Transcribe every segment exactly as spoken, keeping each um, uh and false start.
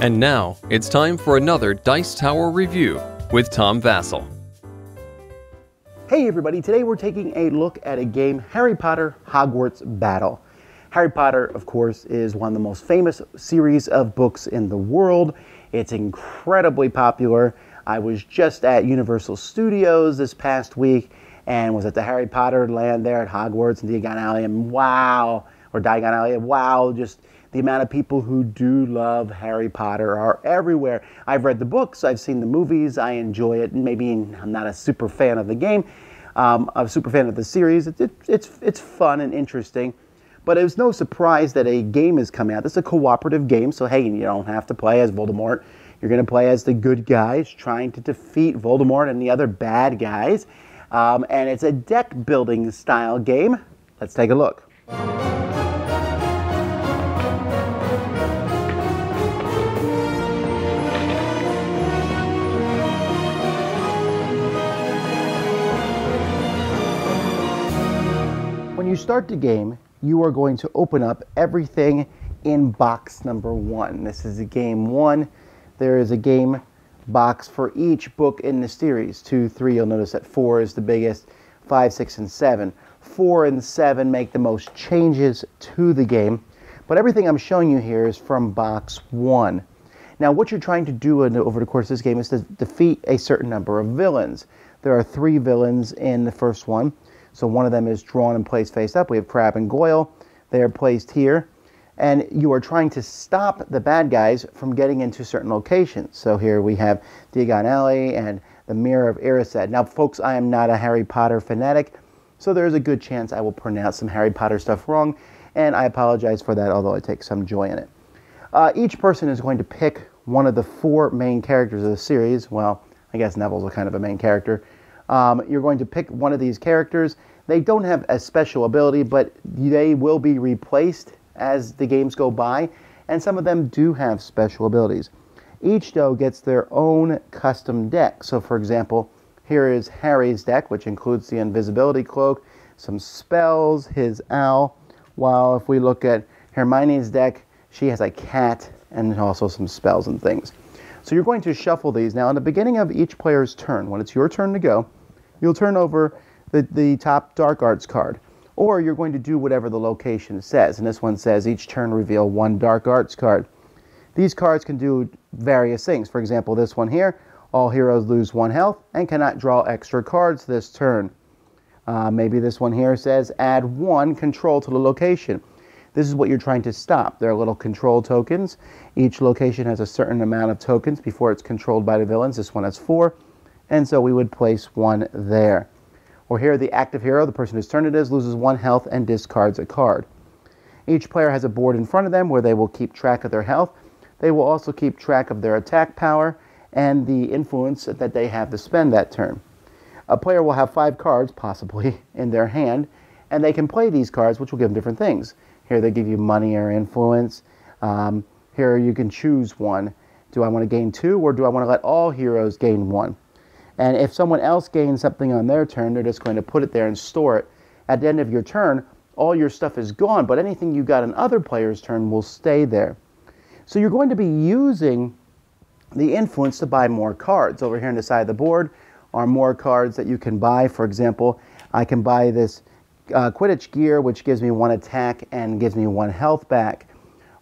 And now, it's time for another Dice Tower Review with Tom Vasel. Hey everybody, today we're taking a look at a game, Harry Potter, Hogwarts Battle. Harry Potter, of course, is one of the most famous series of books in the world. It's incredibly popular. I was just at Universal Studios this past week and was at the Harry Potter land there at Hogwarts and Diagon Alley, and wow, or Diagon Alley, wow, just the amount of people who do love Harry Potter are everywhere. I've read the books, I've seen the movies, I enjoy it. Maybe I'm not a super fan of the game, um, I'm a super fan of the series. It, it, it's, it's fun and interesting, but it was no surprise that a game is coming out. This is a cooperative game, so hey, you don't have to play as Voldemort. You're going to play as the good guys trying to defeat Voldemort and the other bad guys. Um, and it's a deck-building style game. Let's take a look. When you start the game, you are going to open up everything in box number one. This is a game one. There is a game box for each book in the series. Two, three, you'll notice that four is the biggest, five, six, and seven. Four and seven make the most changes to the game, but everything I'm showing you here is from box one. Now, what you're trying to do over the course of this game is to defeat a certain number of villains. There are three villains in the first one. So one of them is drawn and placed face up. We have Crabbe and Goyle. They are placed here. And you are trying to stop the bad guys from getting into certain locations. So here we have Diagon Alley and the Mirror of Erised. Now, folks, I am not a Harry Potter fanatic, so there's a good chance I will pronounce some Harry Potter stuff wrong. And I apologize for that, although I take some joy in it. Uh, each person is going to pick one of the four main characters of the series. Well, I guess Neville's kind of a main character. Um, you're going to pick one of these characters. They don't have a special ability, but they will be replaced as the games go by, and some of them do have special abilities. Each, though, gets their own custom deck. So, for example, here is Harry's deck, which includes the invisibility cloak, some spells, his owl, while if we look at Hermione's deck, she has a cat and also some spells and things. So you're going to shuffle these. Now, in the beginning of each player's turn, when it's your turn to go, you'll turn over the, the top Dark Arts card, or you're going to do whatever the location says. And this one says each turn reveal one Dark Arts card. These cards can do various things. For example, this one here, all heroes lose one health and cannot draw extra cards this turn. Uh, maybe this one here says add one control to the location. This is what you're trying to stop. There are little control tokens. Each location has a certain amount of tokens before it's controlled by the villains. This one has four, and so we would place one there. Or here, the active hero, the person whose turn it is, loses one health and discards a card. Each player has a board in front of them where they will keep track of their health. They will also keep track of their attack power and the influence that they have to spend that turn. A player will have five cards, possibly, in their hand, and they can play these cards, which will give them different things. Here they give you money or influence. Um, here you can choose one. Do I want to gain two, or do I want to let all heroes gain one? And if someone else gains something on their turn, they're just going to put it there and store it. At the end of your turn, all your stuff is gone, but anything you got on other players' turn will stay there. So you're going to be using the influence to buy more cards. Over here on the side of the board are more cards that you can buy. For example, I can buy this uh, Quidditch gear, which gives me one attack and gives me one health back.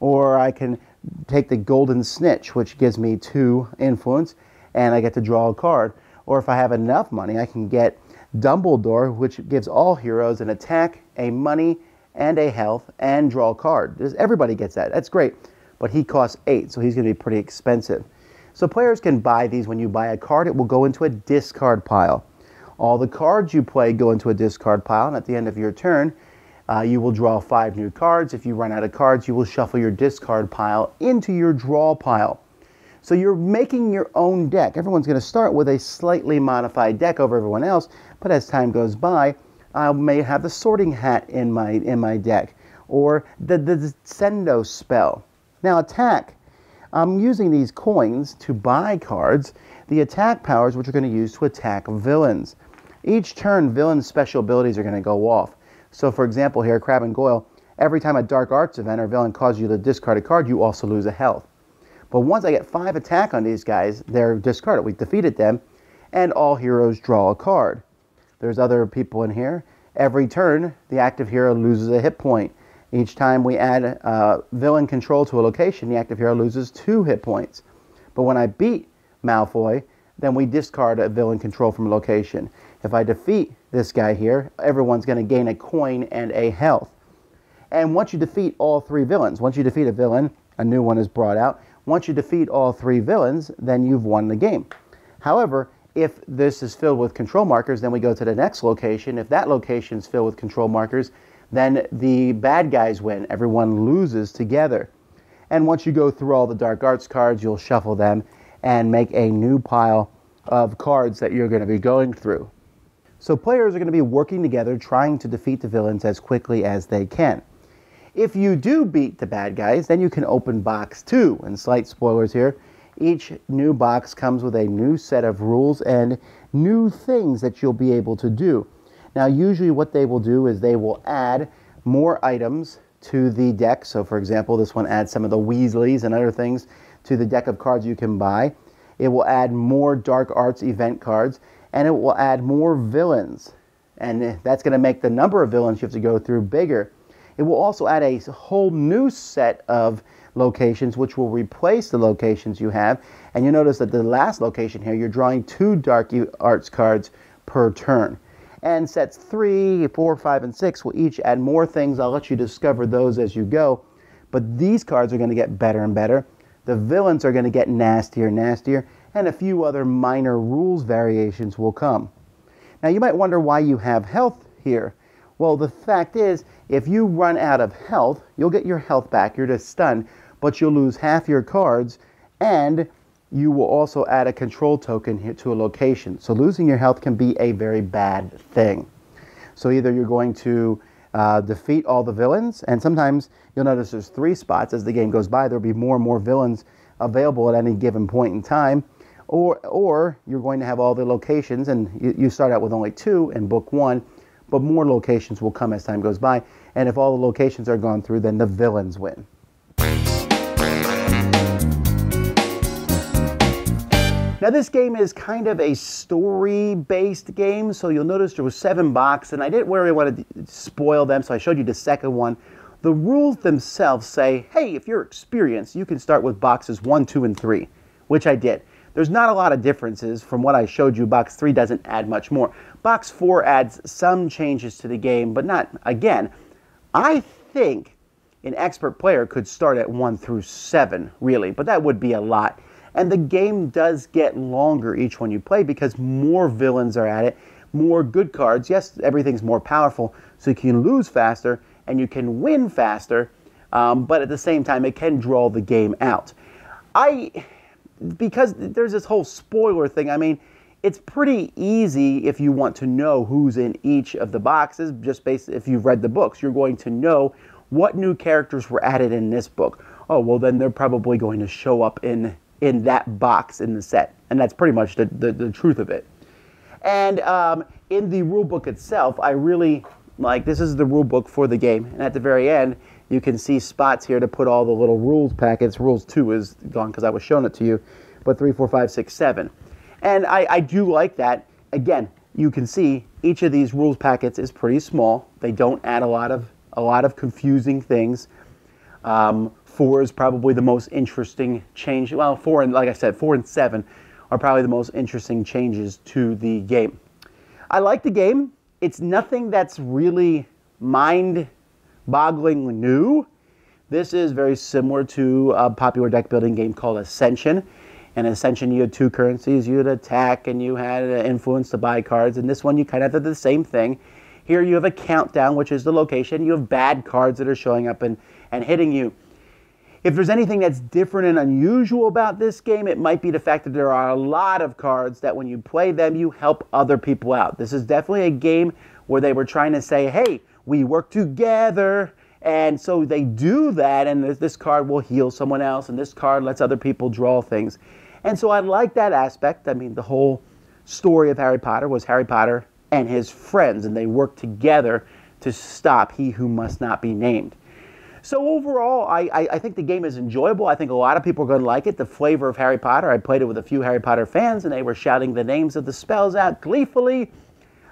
Or I can take the Golden Snitch, which gives me two influence, and I get to draw a card. Or if I have enough money, I can get Dumbledore, which gives all heroes an attack, a money, and a health, and draw a card. Everybody gets that. That's great. But he costs eight, so he's going to be pretty expensive. So players can buy these. When you buy a card, it will go into a discard pile. All the cards you play go into a discard pile, and at the end of your turn, uh, you will draw five new cards. If you run out of cards, you will shuffle your discard pile into your draw pile. So you're making your own deck. Everyone's going to start with a slightly modified deck over everyone else, but as time goes by, I may have the Sorting Hat in my in my deck, or the, the Descendo spell. Now attack. I'm using these coins to buy cards, the attack powers which are going to use to attack villains. Each turn, villains' special abilities are going to go off. So for example here, Crabbe and Goyle, every time a dark arts event or villain causes you to discard a card, you also lose a health. But once I get five attack on these guys, they're discarded. We defeated them, and all heroes draw a card. There's other people in here. Every turn, the active hero loses a hit point. Each time we add uh, villain control to a location, the active hero loses two hit points. But when I beat Malfoy, then we discard a villain control from a location. If I defeat this guy here, everyone's going to gain a coin and a health. And once you defeat all three villains, once you defeat a villain, a new one is brought out. Once you defeat all three villains, then you've won the game. However, if this is filled with control markers, then we go to the next location. If that location is filled with control markers, then the bad guys win. Everyone loses together. And once you go through all the dark arts cards, you'll shuffle them and make a new pile of cards that you're going to be going through. So players are going to be working together, trying to defeat the villains as quickly as they can. If you do beat the bad guys, then you can open box two. And slight spoilers here, each new box comes with a new set of rules and new things that you'll be able to do. Now usually what they will do is they will add more items to the deck. So for example, this one adds some of the Weasleys and other things to the deck of cards you can buy. It will add more dark arts event cards, and it will add more villains, and that's going to make the number of villains you have to go through bigger. It will also add a whole new set of locations which will replace the locations you have, and you'll notice that the last location here, you're drawing two dark arts cards per turn. And sets three, four, five, and six will each add more things. I'll let you discover those as you go, but these cards are going to get better and better. The villains are going to get nastier and nastier, and a few other minor rules variations will come. Now you might wonder why you have health here. Well, the fact is, if you run out of health, you'll get your health back, you're just stunned, but you'll lose half your cards, and you will also add a control token here to a location. So losing your health can be a very bad thing. So either you're going to uh, defeat all the villains, and sometimes you'll notice there's three spots. As the game goes by, there'll be more and more villains available at any given point in time. Or, or you're going to have all the locations, and you, you start out with only two in book one, but more locations will come as time goes by. And if all the locations are gone through, then the villains win. Now this game is kind of a story-based game, so you'll notice there was seven boxes, and I didn't really want to spoil them, so I showed you the second one. The rules themselves say, hey, if you're experienced, you can start with boxes one, two, and three, which I did. There's not a lot of differences from what I showed you. Box three doesn't add much more. Box four adds some changes to the game, but not, again, I think an expert player could start at one through seven, really, but that would be a lot. And the game does get longer each one you play because more villains are at it, more good cards. Yes, everything's more powerful, so you can lose faster and you can win faster, um, but at the same time, it can draw the game out. I... Because there's this whole spoiler thing, I mean, it's pretty easy if you want to know who's in each of the boxes, just based if you've read the books. You're going to know what new characters were added in this book. Oh, well, then they're probably going to show up in, in that box in the set. And that's pretty much the, the, the truth of it. And um, in the rule book itself, I really, like, this is the rule book for the game. And at the very end, you can see spots here to put all the little rules packets. Rules two is gone because I was showing it to you, but three, four, five, six, seven. And I, I do like that. Again, you can see each of these rules packets is pretty small. They don't add a lot of a lot of confusing things. Um, four is probably the most interesting change. Well, four and like I said, four and seven are probably the most interesting changes to the game. I like the game. It's nothing that's really mind boggling new. This is very similar to a popular deck building game called Ascension. In Ascension, you had two currencies. You had attack and you had influence to buy cards. In this one, you kind of did the same thing. Here you have a countdown, which is the location. You have bad cards that are showing up and, and hitting you. If there's anything that's different and unusual about this game, it might be the fact that there are a lot of cards that when you play them, you help other people out. This is definitely a game where they were trying to say, hey, we work together And so they do that, and this, this card will heal someone else, and this card lets other people draw things. And so I like that aspect. I mean, the whole story of Harry Potter was Harry Potter and his friends, and they worked together to stop He Who Must Not Be Named. So overall, I, I, I think the game is enjoyable. I think a lot of people are going to like it. The flavor of Harry Potter, I played it with a few Harry Potter fans, and they were shouting the names of the spells out gleefully.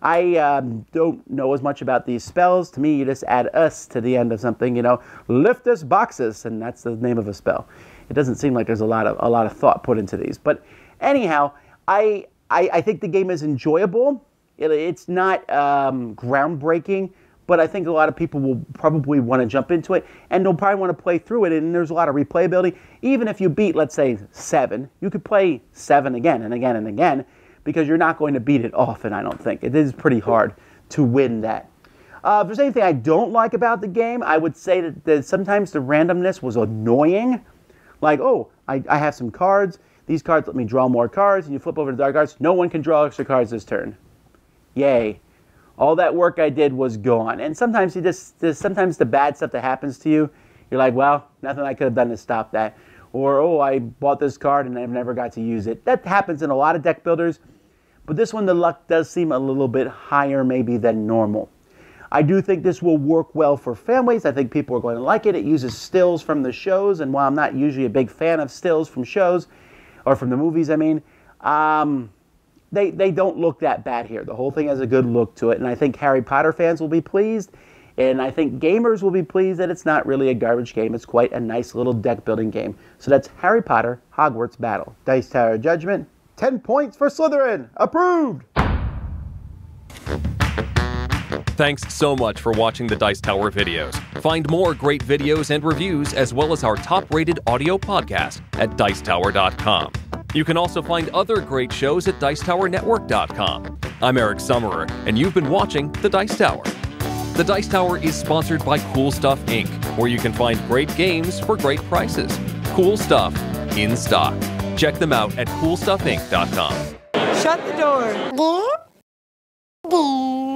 I um, don't know as much about these spells. To me, you just add us to the end of something, you know, lift us boxes, and that's the name of a spell. It doesn't seem like there's a lot of, a lot of thought put into these. But anyhow, I, I, I think the game is enjoyable. It, it's not um, groundbreaking, but I think a lot of people will probably want to jump into it, and they'll probably want to play through it, and there's a lot of replayability. Even if you beat, let's say, seven, you could play seven again and again and again, because you're not going to beat it often, I don't think. It is pretty hard to win that. Uh, if there's anything I don't like about the game, I would say that, that sometimes the randomness was annoying. Like, oh, I, I have some cards. These cards let me draw more cards, and you flip over to the dark cards. No one can draw extra cards this turn. Yay. All that work I did was gone. And sometimes you just, sometimes the bad stuff that happens to you, you're like, well, nothing I could have done to stop that. Or, oh, I bought this card and I've never got to use it. That happens in a lot of deck builders. But this one, the luck does seem a little bit higher maybe than normal. I do think this will work well for families. I think people are going to like it. It uses stills from the shows. And while I'm not usually a big fan of stills from shows, or from the movies, I mean, um, they, they don't look that bad here. The whole thing has a good look to it. And I think Harry Potter fans will be pleased. And I think gamers will be pleased that it's not really a garbage game. It's quite a nice little deck-building game. So that's Harry Potter, Hogwarts Battle. Dice Tower Judgment. ten points for Slytherin. Approved! Thanks so much for watching the Dice Tower videos. Find more great videos and reviews, as well as our top-rated audio podcast at Dice Tower dot com. You can also find other great shows at Dice Tower Network dot com. I'm Eric Sommerer, and you've been watching The Dice Tower. The Dice Tower is sponsored by Cool Stuff, Incorporated, where you can find great games for great prices. Cool Stuff, in stock. Check them out at cool stuff inc dot com. Shut the door.